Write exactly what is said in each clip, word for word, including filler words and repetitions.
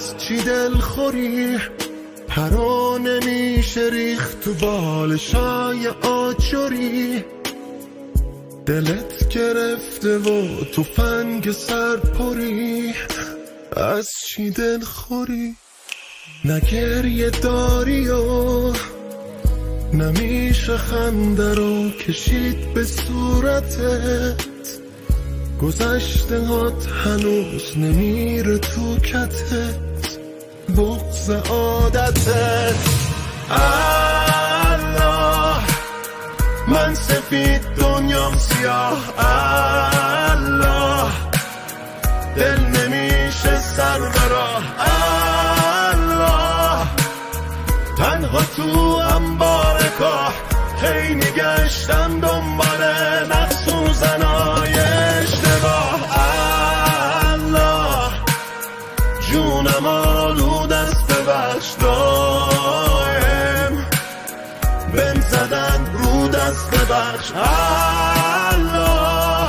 از چی دل خوری؟ پرانه میشه ریخت تو بالشای آجوری. دلت گرفته و تفنگ سرپوری، از چی دل خوری؟ نه گریه داری و نمیشه خنده رو کشید به صورتت. گذشته هات هنوز نمیره تو کتت، بغض عادتت. الله من سفید دنیام سیاه، الله دل نمیشه سر براه، الله تنها تو انبار کاه. هی نگشتم دنبال نفس و زنای اشتباه، الله جونم آلود است ببخش. دائم بهم زدن رو دست ببخش، الله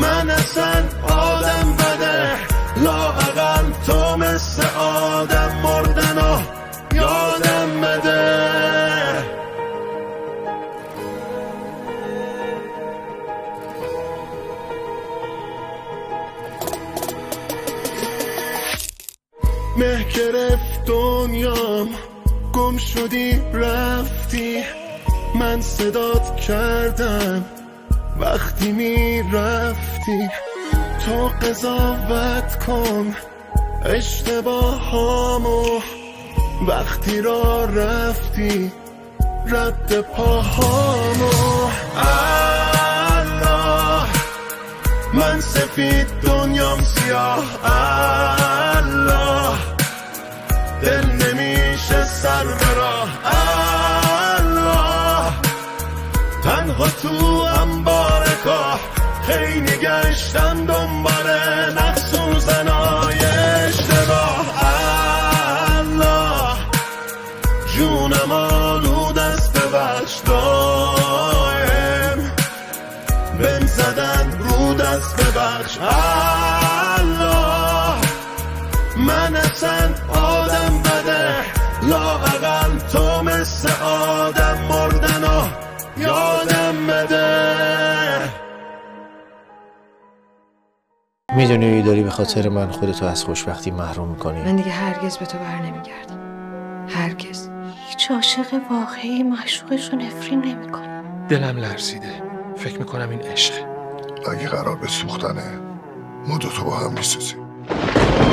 من اصلا آدم بده، لااقل تو مثل آدم مردن و یادم بده. مه گرفت دنیام، گم شدی رفتی، من صدات کردم وقتی می رفتی. تو قضاوت کن اشتباهامو، وقتی را رفتی رد پاهامو. الله من سفید دنیام سیاه، الله دل نمیشه سر براه، الله تنها تو انبار کاه. هی نگشتم دنبال نقص و زنای اشتباه، الله جونم آلود است ببخش. دائم بهم زدن رو دست ببخش، الله من اصلا آدم بده، لااقل تو مثل آدم مردن و یادم بده. میدونی داری به خاطر من خودتو از خوشبختی محروم میکنی. من دیگه هرگز به تو بر نمیگردم، هرگز. هیچ عاشق واقعی معشوقش رو نفرین نمیکنه. دلم لرزیده، فکر میکنم این عشقه. اگه قرار به سوختنه ما دوتا با هم میسوزیم.